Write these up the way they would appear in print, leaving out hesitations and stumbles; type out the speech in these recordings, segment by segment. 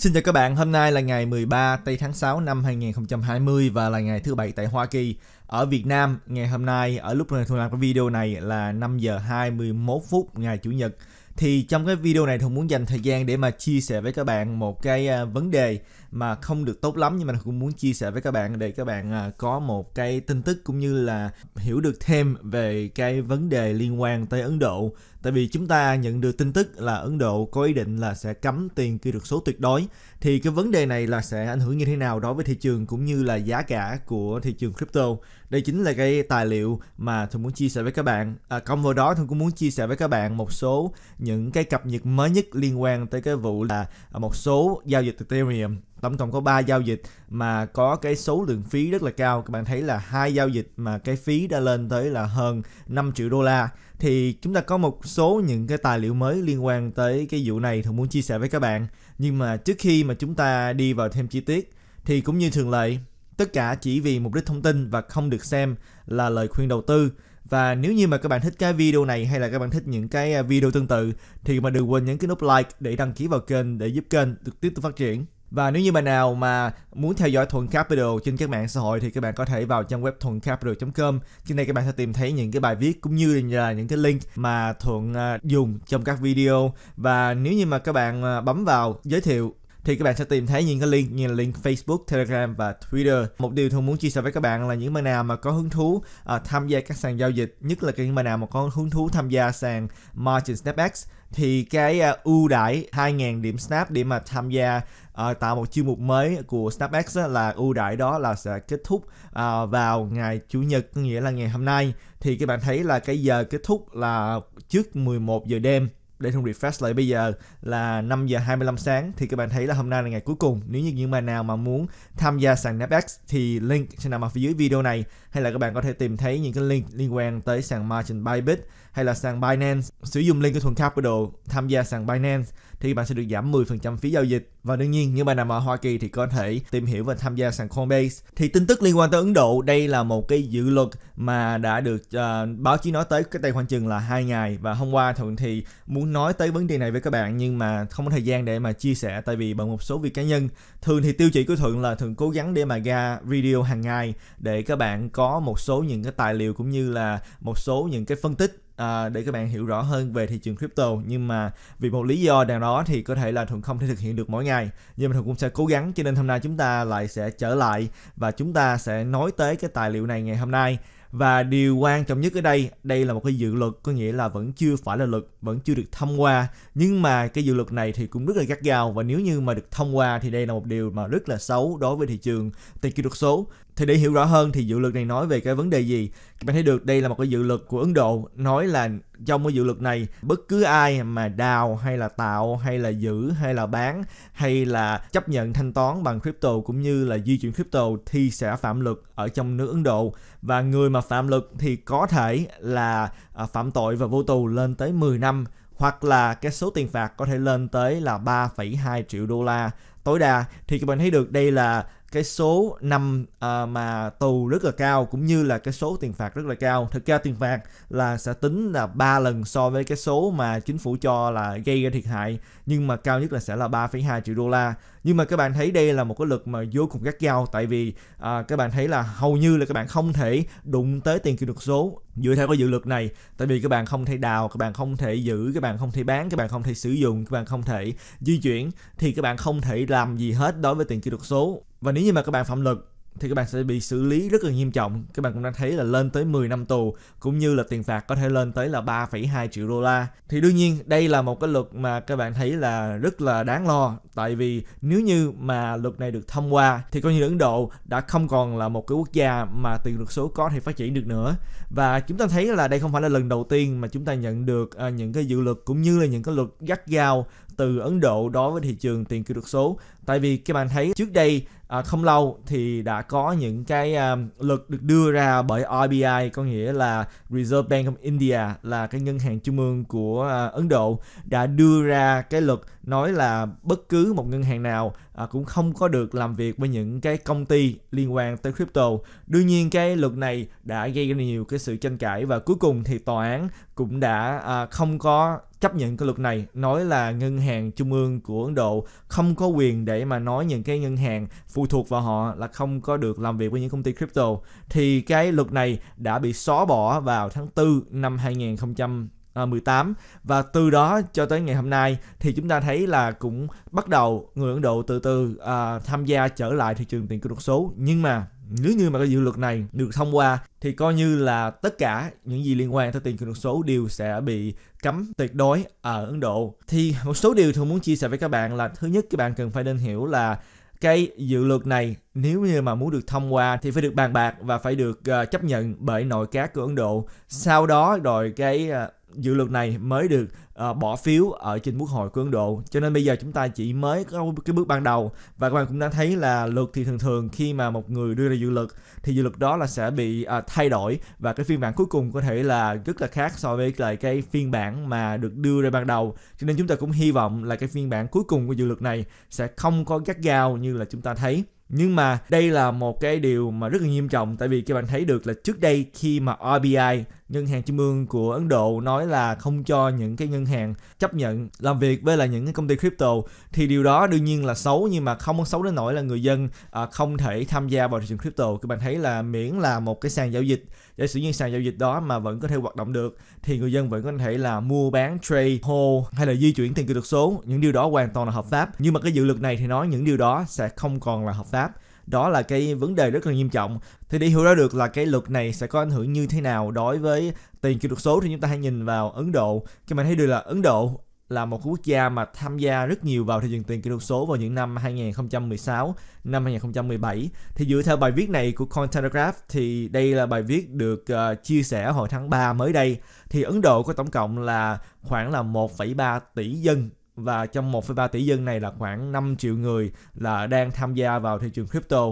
Xin chào các bạn, hôm nay là ngày 13 tây tháng 6 năm 2020 và là ngày thứ bảy tại Hoa Kỳ. Ở Việt Nam, ngày hôm nay ở lúc Thu làm cái video này là 5 giờ 21 phút ngày Chủ nhật. Thì trong cái video này Thuận muốn dành thời gian để mà chia sẻ với các bạn một cái vấn đề mà không được tốt lắm, nhưng mà cũng muốn chia sẻ với các bạn để các bạn có một cái tin tức cũng như là hiểu được thêm về cái vấn đề liên quan tới Ấn Độ. Tại vì chúng ta nhận được tin tức là Ấn Độ có ý định là sẽ cấm tiền kỹ thuật số tuyệt đối. Thì cái vấn đề này là sẽ ảnh hưởng như thế nào đối với thị trường cũng như là giá cả của thị trường crypto. Đây chính là cái tài liệu mà tôi muốn chia sẻ với các bạn. Cộng vào đó tôi cũng muốn chia sẻ với các bạn một số những cái cập nhật mới nhất liên quan tới cái vụ là một số giao dịch Ethereum. Tổng cộng có 3 giao dịch mà có cái số lượng phí rất là cao. Các bạn thấy là 2 giao dịch mà cái phí đã lên tới là hơn 5 triệu đô la. Thì chúng ta có một số những cái tài liệu mới liên quan tới cái vụ này Thuận muốn chia sẻ với các bạn. Nhưng mà trước khi mà chúng ta đi vào thêm chi tiết thì cũng như thường lệ, tất cả chỉ vì mục đích thông tin và không được xem là lời khuyên đầu tư. Và nếu như mà các bạn thích cái video này hay là các bạn thích những cái video tương tự thì mà đừng quên nhấn cái nút like để đăng ký vào kênh để giúp kênh được tiếp tục phát triển. Và nếu như bạn nào mà muốn theo dõi Thuận Capital trên các mạng xã hội thì các bạn có thể vào trang web thuancapital.com. Trên đây các bạn sẽ tìm thấy những cái bài viết cũng như là những cái link mà Thuận dùng trong các video. Và nếu như mà các bạn bấm vào giới thiệu thì các bạn sẽ tìm thấy những cái link như là link Facebook, Telegram và Twitter. Một điều Thuận muốn chia sẻ với các bạn là những bạn nào mà có hứng thú tham gia các sàn giao dịch, nhất là những bạn nào mà có hứng thú tham gia sàn margin SnapEx thì cái ưu đãi 2.000 điểm Snap để mà tham gia tạo một chương mục mới của SnapEx là ưu đãi đó là sẽ kết thúc vào ngày Chủ nhật, nghĩa là ngày hôm nay. Thì các bạn thấy là cái giờ kết thúc là trước 11 giờ đêm. Để Thuận refresh lại, bây giờ là 5 giờ 25 sáng thì các bạn thấy là hôm nay là ngày cuối cùng. Nếu như những bạn nào mà muốn tham gia sàn SnapEx thì link sẽ nằm ở phía dưới video này, hay là các bạn có thể tìm thấy những cái link liên quan tới sàn margin Bybit hay là sàn Binance. Sử dụng link của Thuận Capital tham gia sàn Binance thì bạn sẽ được giảm 10% phí giao dịch. Và đương nhiên như bạn nào ở Hoa Kỳ thì có thể tìm hiểu và tham gia sàn Coinbase. Thì tin tức liên quan tới Ấn Độ, đây là một cái dự luật mà đã được báo chí nói tới cách đây khoảng chừng là 2 ngày. Và hôm qua Thuận thì muốn nói tới vấn đề này với các bạn nhưng mà không có thời gian để mà chia sẻ tại vì bận một số việc cá nhân. Thường thì tiêu chỉ của Thuận là Thuận cố gắng để mà ra video hàng ngày để các bạn có một số những cái tài liệu cũng như là một số những cái phân tích để các bạn hiểu rõ hơn về thị trường crypto. Nhưng mà vì một lý do nào đó thì có thể là Thuận không thể thực hiện được mỗi ngày, nhưng mà Thuận cũng sẽ cố gắng, cho nên hôm nay chúng ta lại sẽ trở lại và chúng ta sẽ nói tới cái tài liệu này ngày hôm nay. Và điều quan trọng nhất ở đây, đây là một cái dự luật, có nghĩa là vẫn chưa phải là luật, vẫn chưa được thông qua. Nhưng mà cái dự luật này thì cũng rất là gắt gao, và nếu như mà được thông qua thì đây là một điều mà rất là xấu đối với thị trường tiền kỹ thuật số. Thì để hiểu rõ hơn thì dự luật này nói về cái vấn đề gì, các bạn thấy được đây là một cái dự luật của Ấn Độ. Nói là trong cái dự luật này, bất cứ ai mà đào hay là tạo hay là giữ hay là bán hay là chấp nhận thanh toán bằng crypto cũng như là di chuyển crypto thì sẽ phạm luật ở trong nước Ấn Độ. Và người mà phạm luật thì có thể là phạm tội và vô tù lên tới 10 năm, hoặc là cái số tiền phạt có thể lên tới là 3,2 triệu đô la tối đa. Thì các bạn thấy được đây là cái số năm mà tù rất là cao cũng như là cái số tiền phạt rất là cao. Thực ra tiền phạt là sẽ tính là 3 lần so với cái số mà chính phủ cho là gây ra thiệt hại, nhưng mà cao nhất là sẽ là 3,2 triệu đô la. Nhưng mà các bạn thấy đây là một cái luật mà vô cùng gắt gao, tại vì các bạn thấy là hầu như là các bạn không thể đụng tới tiền kỹ thuật số dựa theo cái dự luật này. Tại vì các bạn không thể đào, các bạn không thể giữ, các bạn không thể bán, các bạn không thể sử dụng, các bạn không thể di chuyển, thì các bạn không thể làm gì hết đối với tiền kỹ thuật số. Và nếu như mà các bạn phạm luật thì các bạn sẽ bị xử lý rất là nghiêm trọng. Các bạn cũng đang thấy là lên tới 10 năm tù cũng như là tiền phạt có thể lên tới là 3,2 triệu đô la. Thì đương nhiên đây là một cái luật mà các bạn thấy là rất là đáng lo, tại vì nếu như mà luật này được thông qua thì coi như Ấn Độ đã không còn là một cái quốc gia mà tiền kỹ thuật số có thể phát triển được nữa. Và chúng ta thấy là đây không phải là lần đầu tiên mà chúng ta nhận được những cái dự luật cũng như là những cái luật gắt gao từ Ấn Độ đối với thị trường tiền kỹ thuật số. Tại vì các bạn thấy trước đây không lâu thì đã có những cái luật được đưa ra bởi RBI, có nghĩa là Reserve Bank of India, là cái ngân hàng trung ương của Ấn Độ, đã đưa ra cái luật nói là bất cứ một ngân hàng nào cũng không có được làm việc với những cái công ty liên quan tới crypto. Đương nhiên cái luật này đã gây ra nhiều cái sự tranh cãi, và cuối cùng thì tòa án cũng đã không có chấp nhận cái luật này, nói là ngân hàng trung ương của Ấn Độ không có quyền để mà nói những cái ngân hàng phụ thuộc vào họ là không có được làm việc với những công ty crypto. Thì cái luật này đã bị xóa bỏ vào tháng 4 năm 2018, và từ đó cho tới ngày hôm nay thì chúng ta thấy là cũng bắt đầu người Ấn Độ từ từ tham gia trở lại thị trường tiền kỹ thuật số. Nhưng mà nếu như mà cái dự luật này được thông qua thì coi như là tất cả những gì liên quan tới tiền kỹ thuật số đều sẽ bị cấm tuyệt đối ở Ấn Độ. Thì một số điều tôi muốn chia sẻ với các bạn là, thứ nhất, các bạn cần phải nên hiểu là cái dự luật này nếu như mà muốn được thông qua thì phải được bàn bạc và phải được chấp nhận bởi nội các của Ấn Độ. Sau đó rồi cái dự luật này mới được bỏ phiếu ở trên Quốc hội của Ấn Độ. Cho nên bây giờ chúng ta chỉ mới có cái bước ban đầu, và các bạn cũng đã thấy là luật thì thường thường khi mà một người đưa ra dự luật thì dự luật đó là sẽ bị thay đổi, và cái phiên bản cuối cùng có thể là rất là khác so với lại cái phiên bản mà được đưa ra ban đầu. Cho nên chúng ta cũng hy vọng là cái phiên bản cuối cùng của dự luật này sẽ không có gắt gao như là chúng ta thấy. Nhưng mà đây là một cái điều mà rất là nghiêm trọng, tại vì các bạn thấy được là trước đây khi mà RBI, ngân hàng trung ương của Ấn Độ, nói là không cho những cái ngân hàng chấp nhận làm việc với là những cái công ty crypto, thì điều đó đương nhiên là xấu, nhưng mà không xấu đến nỗi là người dân không thể tham gia vào thị trường crypto. Các bạn thấy là miễn là một cái sàn giao dịch, giả sử như sàn giao dịch đó mà vẫn có thể hoạt động được thì người dân vẫn có thể là mua bán, trade, hold hay là di chuyển tiền kỹ thuật số. Những điều đó hoàn toàn là hợp pháp. Nhưng mà cái dự luật này thì nói những điều đó sẽ không còn là hợp pháp. Đó là cái vấn đề rất là nghiêm trọng. Thì để hiểu ra được là cái luật này sẽ có ảnh hưởng như thế nào đối với tiền kỹ thuật số thì chúng ta hãy nhìn vào Ấn Độ. Các bạn thấy được là Ấn Độ là một quốc gia mà tham gia rất nhiều vào thị trường tiền kỹ thuật số vào những năm 2016, năm 2017. Thì dựa theo bài viết này của Cointelegraph, thì đây là bài viết được chia sẻ hồi tháng 3 mới đây. Thì Ấn Độ có tổng cộng là khoảng là 1,3 tỷ dân. Và trong 1,3 tỷ dân này là khoảng 5 triệu người là đang tham gia vào thị trường crypto,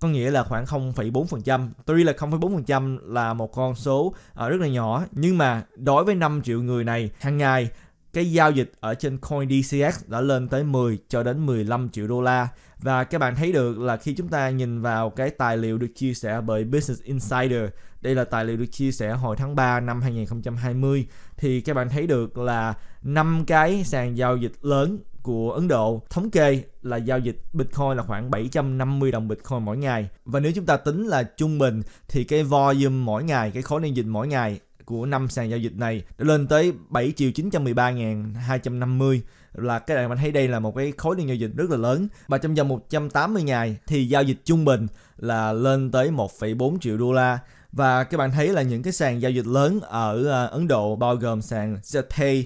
có nghĩa là khoảng 0,4%. Tuy là 0,4% là một con số rất là nhỏ, nhưng mà đối với 5 triệu người này, hàng ngày cái giao dịch ở trên CoinDCX đã lên tới 10 cho đến 15 triệu đô la. Và các bạn thấy được là khi chúng ta nhìn vào cái tài liệu được chia sẻ bởi Business Insider, đây là tài liệu được chia sẻ hồi tháng 3 năm 2020, thì các bạn thấy được là 5 cái sàn giao dịch lớn của Ấn Độ thống kê là giao dịch Bitcoin là khoảng 750 đồng Bitcoin mỗi ngày. Và nếu chúng ta tính là trung bình thì cái volume mỗi ngày, cái khối giao dịch mỗi ngày của 5 sàn giao dịch này đã lên tới 7.913.250, là các bạn thấy đây là một cái khối lượng giao dịch rất là lớn. Và trong vòng 180 ngày thì giao dịch trung bình là lên tới 1,4 triệu đô la. Và các bạn thấy là những cái sàn giao dịch lớn ở Ấn Độ bao gồm sàn ZTH,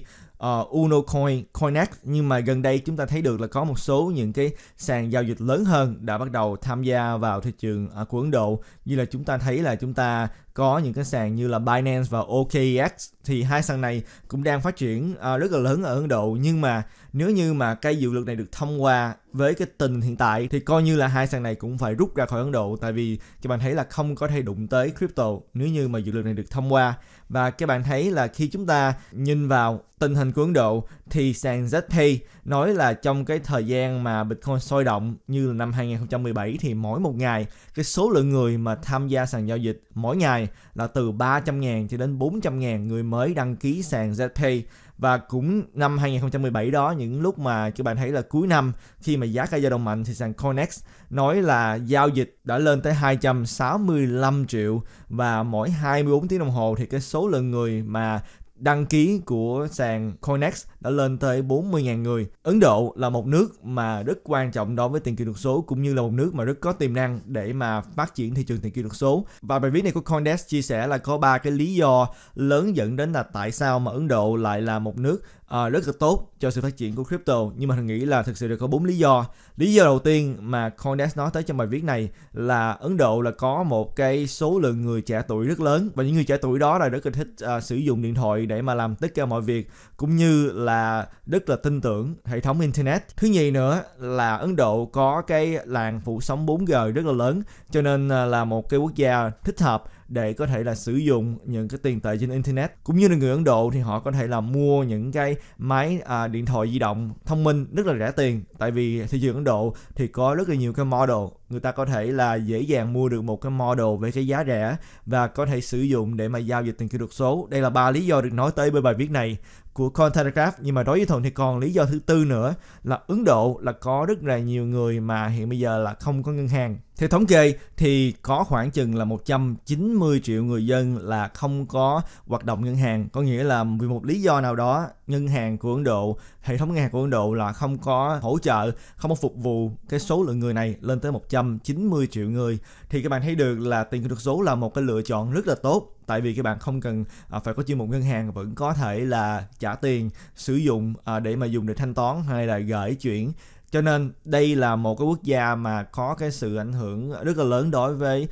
Unocoin, Coinex, nhưng mà gần đây chúng ta thấy được là có một số những cái sàn giao dịch lớn hơn đã bắt đầu tham gia vào thị trường của Ấn Độ, như là chúng ta thấy là chúng ta có những cái sàn như là Binance và OKX. Thì hai sàn này cũng đang phát triển rất là lớn ở Ấn Độ. Nhưng mà nếu như mà cái dự luật này được thông qua với cái tình hiện tại thì coi như là hai sàn này cũng phải rút ra khỏi Ấn Độ, tại vì các bạn thấy là không có thể đụng tới crypto nếu như mà dự luật này được thông qua. Và các bạn thấy là khi chúng ta nhìn vào tình hình của Ấn Độ thì sàn ZTH nói là trong cái thời gian mà Bitcoin sôi động như là năm 2017 thì mỗi một ngày cái số lượng người mà tham gia sàn giao dịch mỗi ngày là từ 300.000 cho đến 400.000 người mới đăng ký sàn ZTH. Và cũng năm 2017 đó, những lúc mà các bạn thấy là cuối năm khi mà giá cả dao động mạnh thì sàn Coinex nói là giao dịch đã lên tới 265 triệu và mỗi 24 tiếng đồng hồ thì cái số lượng người mà đăng ký của sàn Coinex đã lên tới 40.000 người. Ấn Độ là một nước mà rất quan trọng đối với tiền kỹ thuật số, cũng như là một nước mà rất có tiềm năng để mà phát triển thị trường tiền kỹ thuật số. Và bài viết này của CoinDesk chia sẻ là có 3 cái lý do lớn dẫn đến là tại sao mà Ấn Độ lại là một nước rất là tốt cho sự phát triển của crypto. Nhưng mà mình nghĩ là thực sự được có 4 lý do. Lý do đầu tiên mà CoinDesk nói tới trong bài viết này là Ấn Độ là có một cái số lượng người trẻ tuổi rất lớn, và những người trẻ tuổi đó là rất là thích sử dụng điện thoại để mà làm tất cả mọi việc, cũng như là rất là tin tưởng hệ thống internet. Thứ nhì nữa là Ấn Độ có cái làn phủ sóng 4G rất là lớn, cho nên là một cái quốc gia thích hợp để có thể là sử dụng những cái tiền tệ trên internet. Cũng như là người Ấn Độ thì họ có thể là mua những cái máy điện thoại di động thông minh rất là rẻ tiền, tại vì thị trường Ấn Độ thì có rất là nhiều cái model, người ta có thể là dễ dàng mua được một cái model với cái giá rẻ và có thể sử dụng để mà giao dịch tiền kỹ thuật số. Đây là ba lý do được nói tới bởi bài viết này của Cointelegraph. Nhưng mà đối với Thuận thì còn lý do thứ tư nữa là Ấn Độ là có rất là nhiều người mà hiện bây giờ là không có ngân hàng. Theo thống kê thì có khoảng chừng là 190 triệu người dân là không có hoạt động ngân hàng, có nghĩa là vì một lý do nào đó ngân hàng của Ấn Độ, hệ thống ngân hàng của Ấn Độ là không có hỗ trợ, không có phục vụ cái số lượng người này lên tới 190 triệu người. Thì các bạn thấy được là tiền kỹ thuật số là một cái lựa chọn rất là tốt, tại vì các bạn không cần phải có chuyên mục ngân hàng, vẫn có thể là trả tiền sử dụng để mà dùng để thanh toán hay là gửi chuyển. Cho nên đây là một cái quốc gia mà có cái sự ảnh hưởng rất là lớn đối với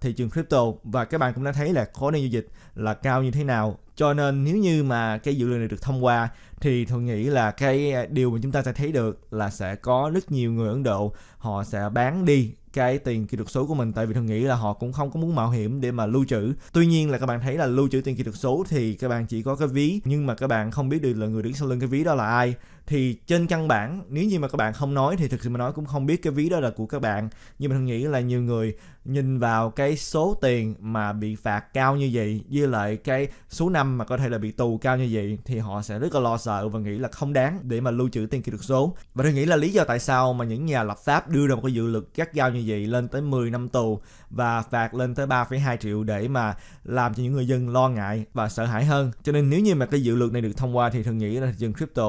thị trường crypto, và các bạn cũng đã thấy là khối giao dịch là cao như thế nào. Cho nên nếu như mà cái dự luật này được thông qua thì tôi nghĩ là cái điều mà chúng ta sẽ thấy được là sẽ có rất nhiều người Ấn Độ họ sẽ bán đi cái tiền kỹ thuật số của mình, tại vì tôi nghĩ là họ cũng không có muốn mạo hiểm để mà lưu trữ. Tuy nhiên là các bạn thấy là lưu trữ tiền kỹ thuật số thì các bạn chỉ có cái ví, nhưng mà các bạn không biết được là người đứng sau lưng cái ví đó là ai. Thì trên căn bản nếu như mà các bạn không nói thì thực sự mà nói cũng không biết cái ví đó là của các bạn. Nhưng mà tôi nghĩ là nhiều người nhìn vào cái số tiền mà bị phạt cao như vậy với lại cái số năm mà có thể là bị tù cao như vậy thì họ sẽ rất là lo sợ và nghĩ là không đáng để mà lưu trữ tiền kỹ thuật số. Và tôi nghĩ là lý do tại sao mà những nhà lập pháp đưa ra một cái dự luật gắt gao như vậy lên tới 10 năm tù và phạt lên tới 3,2 triệu để mà làm cho những người dân lo ngại và sợ hãi hơn. Cho nên nếu như mà cái dự luật này được thông qua thì tôi nghĩ là thị trường crypto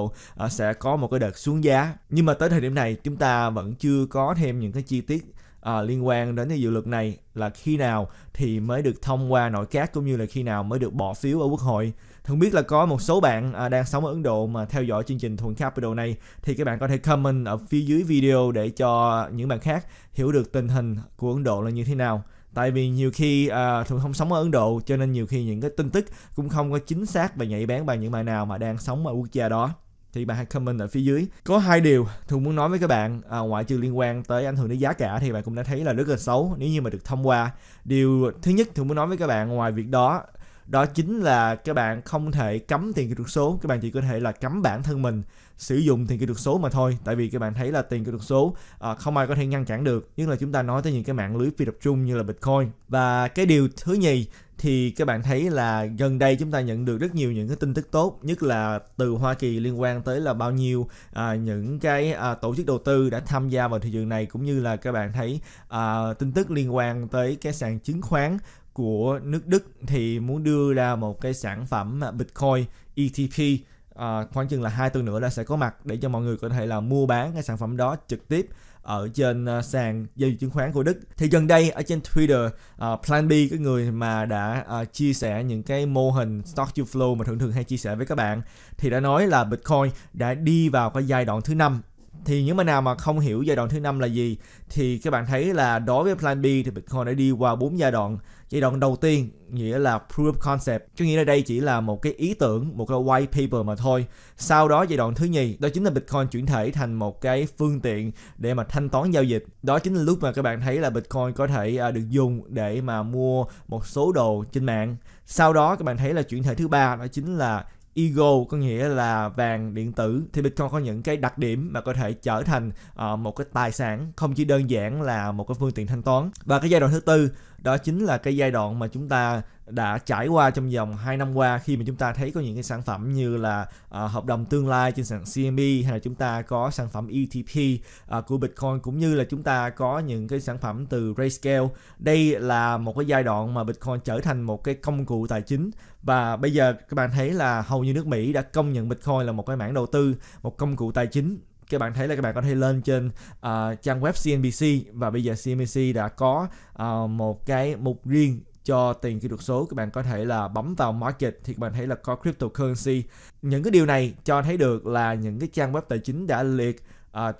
sẽ có một cái đợt xuống giá. Nhưng mà tới thời điểm này chúng ta vẫn chưa có thêm những cái chi tiết liên quan đến cái dự luật này là khi nào thì mới được thông qua nội các cũng như là khi nào mới được bỏ phiếu ở Quốc hội. Thuận biết là có một số bạn đang sống ở Ấn Độ mà theo dõi chương trình Thuận Capital này, thì các bạn có thể comment ở phía dưới video để cho những bạn khác hiểu được tình hình của Ấn Độ là như thế nào. Tại vì nhiều khi Thuận không sống ở Ấn Độ cho nên nhiều khi những cái tin tức cũng không có chính xác và nhạy bén bằng những bạn nào mà đang sống ở quốc gia đó. Thì bạn hãy comment ở phía dưới. Có hai điều Thuận muốn nói với các bạn, ngoại trừ liên quan tới ảnh hưởng đến giá cả thì bạn cũng đã thấy là rất là xấu nếu như mà được thông qua. Điều thứ nhất Thuận muốn nói với các bạn ngoài việc đó chính là các bạn không thể cấm tiền kỹ thuật số, các bạn chỉ có thể là cấm bản thân mình sử dụng tiền kỹ thuật số mà thôi. Tại vì các bạn thấy là tiền kỹ thuật số không ai có thể ngăn cản được, nhất là chúng ta nói tới những cái mạng lưới phi tập trung như là Bitcoin. Và cái điều thứ nhì thì các bạn thấy là gần đây chúng ta nhận được rất nhiều những cái tin tức tốt, nhất là từ Hoa Kỳ liên quan tới là bao nhiêu những cái tổ chức đầu tư đã tham gia vào thị trường này, cũng như là các bạn thấy tin tức liên quan tới cái sàn chứng khoán của nước Đức thì muốn đưa ra một cái sản phẩm Bitcoin ETP. Khoảng chừng là 2 tuần nữa là sẽ có mặt để cho mọi người có thể là mua bán cái sản phẩm đó trực tiếp ở trên sàn giao dịch chứng khoán của Đức. Thì gần đây ở trên Twitter, Plan B, cái người mà đã chia sẻ những cái mô hình stock to flow mà thường hay chia sẻ với các bạn, thì đã nói là Bitcoin đã đi vào cái giai đoạn thứ 5. Thì những bạn nào mà không hiểu giai đoạn thứ 5 là gì thì các bạn thấy là đối với Plan B thì Bitcoin đã đi qua 4 giai đoạn. Giai đoạn đầu tiên nghĩa là proof of concept, có nghĩa là đây chỉ là một cái ý tưởng, một cái white paper mà thôi. Sau đó giai đoạn thứ nhì đó chính là Bitcoin chuyển thể thành một cái phương tiện để mà thanh toán giao dịch. Đó chính là lúc mà các bạn thấy là Bitcoin có thể được dùng để mà mua một số đồ trên mạng. Sau đó các bạn thấy là chuyển thể thứ ba đó chính là Ego, có nghĩa là vàng điện tử. Thì Bitcoin có những cái đặc điểm mà có thể trở thành một cái tài sản, không chỉ đơn giản là một cái phương tiện thanh toán. Và cái giai đoạn thứ tư đó chính là cái giai đoạn mà chúng ta đã trải qua trong vòng 2 năm qua, khi mà chúng ta thấy có những cái sản phẩm như là hợp đồng tương lai trên sàn CME, hay là chúng ta có sản phẩm ETP của Bitcoin, cũng như là chúng ta có những cái sản phẩm từ Grayscale. Đây là một cái giai đoạn mà Bitcoin trở thành một cái công cụ tài chính. Và bây giờ các bạn thấy là hầu như nước Mỹ đã công nhận Bitcoin là một cái mảng đầu tư, một công cụ tài chính. Các bạn thấy là các bạn có thể lên trên trang web CNBC, và bây giờ CNBC đã có một cái mục riêng cho tiền kỹ thuật số. Các bạn có thể là bấm vào market thì các bạn thấy là có cryptocurrency. Những cái điều này cho thấy được là những cái trang web tài chính đã liệt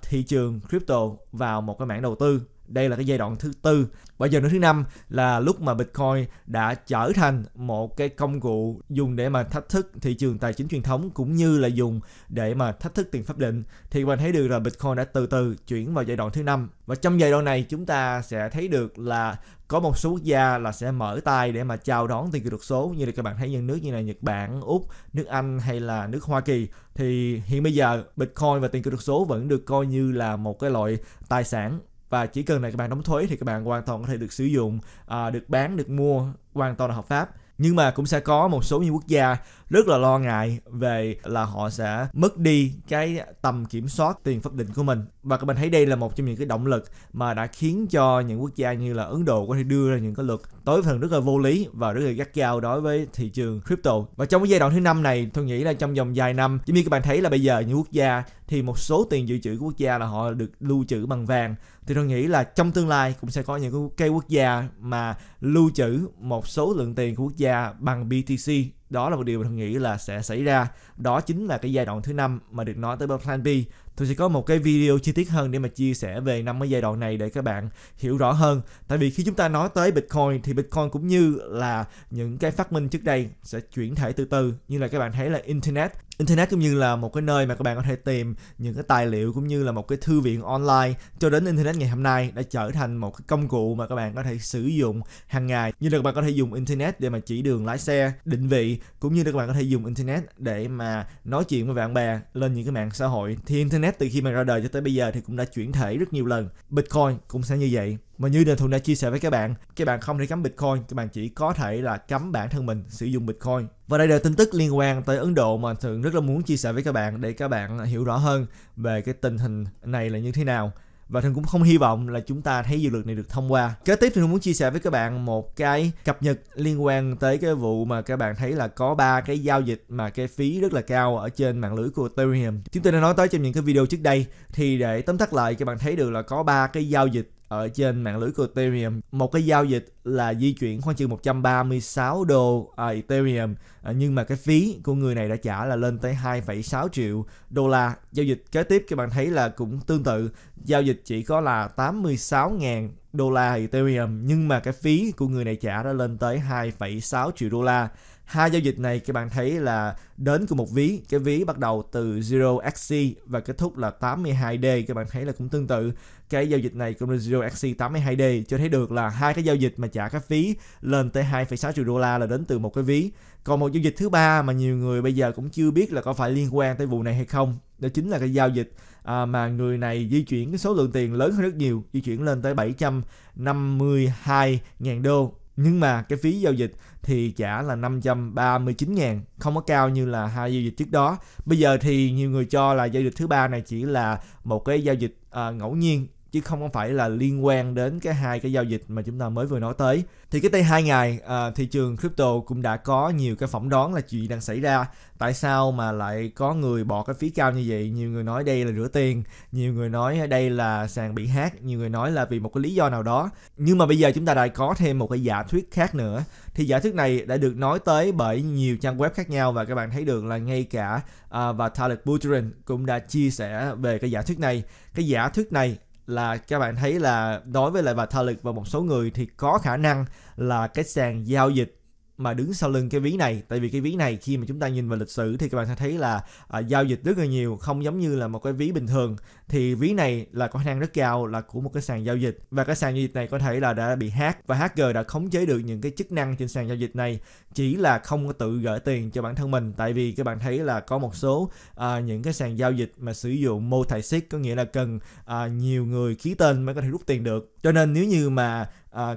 thị trường crypto vào một cái mảng đầu tư. Đây là cái giai đoạn thứ tư. Và giai đoạn thứ năm là lúc mà Bitcoin đã trở thành một cái công cụ dùng để mà thách thức thị trường tài chính truyền thống, cũng như là dùng để mà thách thức tiền pháp định. Thì mình thấy được là Bitcoin đã từ từ chuyển vào giai đoạn thứ năm. Và trong giai đoạn này chúng ta sẽ thấy được là có một số quốc gia là sẽ mở tay để mà chào đón tiền kỹ thuật số, như là các bạn thấy những nước như là Nhật Bản, Úc, nước Anh hay là nước Hoa Kỳ. Thì hiện bây giờ Bitcoin và tiền kỹ thuật số vẫn được coi như là một cái loại tài sản, và chỉ cần là các bạn đóng thuế thì các bạn hoàn toàn có thể được sử dụng, được bán, được mua, hoàn toàn là hợp pháp. Nhưng mà cũng sẽ có một số những quốc gia rất là lo ngại về là họ sẽ mất đi cái tầm kiểm soát tiền pháp định của mình. Và các bạn thấy đây là một trong những cái động lực mà đã khiến cho những quốc gia như là Ấn Độ có thể đưa ra những cái luật tối phần rất là vô lý và rất là gắt gao đối với thị trường crypto. Và trong cái giai đoạn thứ năm này, tôi nghĩ là trong vòng vài năm, giống như các bạn thấy là bây giờ những quốc gia thì một số tiền dự trữ của quốc gia là họ được lưu trữ bằng vàng. Thì tôi nghĩ là trong tương lai cũng sẽ có những cái quốc gia mà lưu trữ một số lượng tiền của quốc gia bằng BTC. Đó là một điều mà tôi nghĩ là sẽ xảy ra. Đó chính là cái giai đoạn thứ 5 mà được nói tới Plan B. Tôi sẽ có một cái video chi tiết hơn để mà chia sẻ về năm cái giai đoạn này để các bạn hiểu rõ hơn. Tại vì khi chúng ta nói tới Bitcoin thì Bitcoin cũng như là những cái phát minh trước đây sẽ chuyển thể từ từ. Như là các bạn thấy là Internet cũng như là một cái nơi mà các bạn có thể tìm những cái tài liệu cũng như là một cái thư viện online, cho đến Internet ngày hôm nay đã trở thành một cái công cụ mà các bạn có thể sử dụng hàng ngày. Như là các bạn có thể dùng Internet để mà chỉ đường lái xe, định vị, cũng như là các bạn có thể dùng Internet để mà nói chuyện với bạn bè lên những cái mạng xã hội. Thì Internet từ khi mà ra đời cho tới bây giờ thì cũng đã chuyển thể rất nhiều lần. Bitcoin cũng sẽ như vậy. Mà như Thuận đã chia sẻ với các bạn không thể cấm Bitcoin, các bạn chỉ có thể là cấm bản thân mình sử dụng Bitcoin. Và đây là tin tức liên quan tới Ấn Độ mà Thuận rất là muốn chia sẻ với các bạn để các bạn hiểu rõ hơn về cái tình hình này là như thế nào. Và Thuận cũng không hy vọng là chúng ta thấy dự luật này được thông qua. Kế tiếp Thuận muốn chia sẻ với các bạn một cái cập nhật liên quan tới cái vụ mà các bạn thấy là có 3 cái giao dịch mà cái phí rất là cao ở trên mạng lưới của Ethereum. Chúng tôi đã nói tới trong những cái video trước đây. Thì để tóm tắt lại, các bạn thấy được là có 3 cái giao dịch ở trên mạng lưới của Ethereum. Một cái giao dịch là di chuyển khoảng chừng 136 đô Ethereum, nhưng mà cái phí của người này đã trả là lên tới 2,6 triệu đô la. Giao dịch kế tiếp các bạn thấy là cũng tương tự, giao dịch chỉ có là 86.000 đô la Ethereum, nhưng mà cái phí của người này trả đã lên tới 2,6 triệu đô la. Hai giao dịch này các bạn thấy là đến của một ví, cái ví bắt đầu từ 0xc và kết thúc là 82D, các bạn thấy là cũng tương tự. Cái giao dịch này cũng là 0xc 82D, cho thấy được là hai cái giao dịch mà trả các phí lên tới 2,6 triệu đô la là đến từ một cái ví. Còn một giao dịch thứ ba mà nhiều người bây giờ cũng chưa biết là có phải liên quan tới vụ này hay không, đó chính là cái giao dịch mà người này di chuyển cái số lượng tiền lớn hơn rất nhiều, di chuyển lên tới 752.000 đô. Nhưng mà cái phí giao dịch thì trả là 539.000, không có cao như là hai giao dịch trước đó. Bây giờ thì nhiều người cho là giao dịch thứ ba này chỉ là một cái giao dịch ngẫu nhiên, chứ không phải là liên quan đến cái hai cái giao dịch mà chúng ta mới vừa nói tới. Thì cái tây 2 ngày, thị trường crypto cũng đã có nhiều cái phỏng đoán là chuyện đang xảy ra. Tại sao mà lại có người bỏ cái phí cao như vậy? Nhiều người nói đây là rửa tiền, nhiều người nói đây là sàn bị hack, nhiều người nói là vì một cái lý do nào đó. Nhưng mà bây giờ chúng ta đã có thêm một cái giả thuyết khác nữa. Thì giả thuyết này đã được nói tới bởi nhiều trang web khác nhau, và các bạn thấy được là ngay cả Vitalik Buterin cũng đã chia sẻ về cái giả thuyết này. Cái giả thuyết này là các bạn thấy là đối với lại Vitalik và một số người thì có khả năng là cái sàn giao dịch mà đứng sau lưng cái ví này. Tại vì cái ví này khi mà chúng ta nhìn vào lịch sử thì các bạn sẽ thấy là giao dịch rất là nhiều, không giống như là một cái ví bình thường. Thì ví này là có khả năng rất cao là của một cái sàn giao dịch, và cái sàn giao dịch này có thể là đã bị hack, và hacker đã khống chế được những cái chức năng trên sàn giao dịch này, chỉ là không có tự gửi tiền cho bản thân mình. Tại vì các bạn thấy là có một số những cái sàn giao dịch mà sử dụng multisig, có nghĩa là cần nhiều người ký tên mới có thể rút tiền được. Cho nên nếu như mà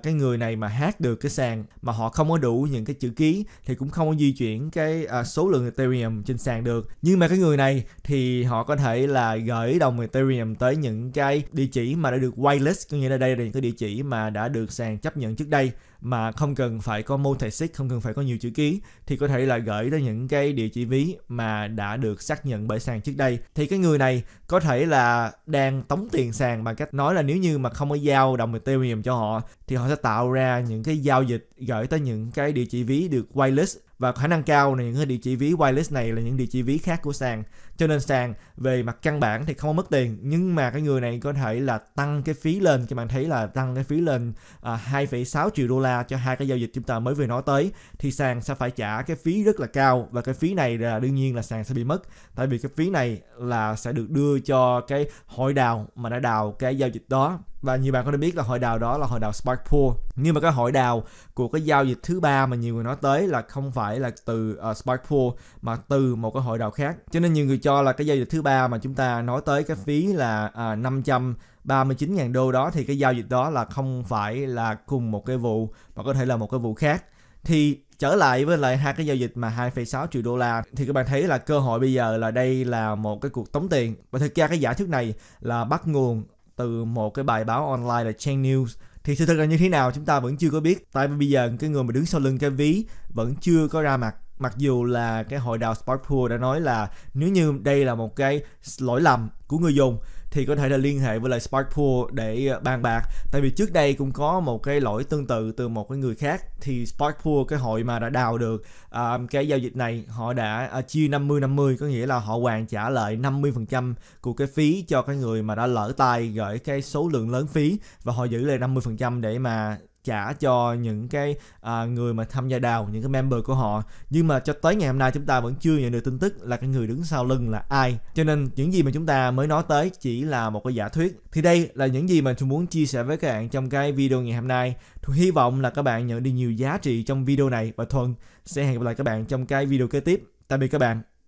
cái người này mà hack được cái sàn mà họ không có đủ những cái chữ ký thì cũng không có di chuyển cái số lượng Ethereum trên sàn được. Nhưng mà cái người này thì họ có thể là gửi đồng Ethereum tới những cái địa chỉ mà đã được whitelist, có nghĩa là đây là những cái địa chỉ mà đã được sàn chấp nhận trước đây, mà không cần phải có multisig, không cần phải có nhiều chữ ký, thì có thể là gửi tới những cái địa chỉ ví mà đã được xác nhận bởi sàn trước đây. Thì cái người này có thể là đang tống tiền sàn bằng cách nói là nếu như mà không có giao đồng Ethereum cho họ thì họ sẽ tạo ra những cái giao dịch gửi tới những cái địa chỉ ví được whitelist, Và khả năng cao này những địa chỉ ví wireless này là những địa chỉ ví khác của sàn. Cho nên sàn về mặt căn bản thì không có mất tiền, nhưng mà cái người này có thể là tăng cái phí lên. Các bạn thấy là tăng cái phí lên 2,6 triệu đô la cho hai cái giao dịch chúng ta mới vừa nói tới, thì sàn sẽ phải trả cái phí rất là cao. Và cái phí này là đương nhiên là sàn sẽ bị mất, tại vì cái phí này là sẽ được đưa cho cái hội đào mà đã đào cái giao dịch đó. Và nhiều bạn có thể biết là hội đào đó là hội đào SparkPool. Nhưng mà cái hội đào của cái giao dịch thứ ba mà nhiều người nói tới là không phải là từ SparkPool mà từ một cái hội đào khác. Cho nên nhiều người cho là cái giao dịch thứ ba mà chúng ta nói tới cái phí là 539.000 đô đó, thì cái giao dịch đó là không phải là cùng một cái vụ mà có thể là một cái vụ khác. Thì trở lại với lại hai cái giao dịch mà 2,6 triệu đô la thì các bạn thấy là cơ hội bây giờ là đây là một cái cuộc tống tiền. Và thực ra cái giả thuyết này là bắt nguồn từ một cái bài báo online là Chain News. Thì sự thật là như thế nào chúng ta vẫn chưa có biết, tại vì bây giờ cái người mà đứng sau lưng cái ví vẫn chưa có ra mặt. Mặc dù là cái hội đào SparkPool đã nói là nếu như đây là một cái lỗi lầm của người dùng thì có thể là liên hệ với lại SparkPool để bàn bạc. Tại vì trước đây cũng có một cái lỗi tương tự từ một cái người khác. Thì SparkPool, cái hội mà đã đào được cái giao dịch này, họ đã chia 50-50, có nghĩa là họ hoàn trả lại 50% của cái phí cho cái người mà đã lỡ tay gửi cái số lượng lớn phí, và họ giữ lại 50% để mà trả cho những cái người mà tham gia đào, những cái member của họ. Nhưng mà cho tới ngày hôm nay chúng ta vẫn chưa nhận được tin tức là cái người đứng sau lưng là ai. Cho nên những gì mà chúng ta mới nói tới chỉ là một cái giả thuyết. Thì đây là những gì mà tôi muốn chia sẻ với các bạn trong cái video ngày hôm nay. Tôi hy vọng là các bạn nhận được nhiều giá trị trong video này, và Thuận sẽ hẹn gặp lại các bạn trong cái video kế tiếp. Tạm biệt các bạn.